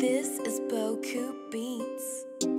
This is Beaucoup Beatz.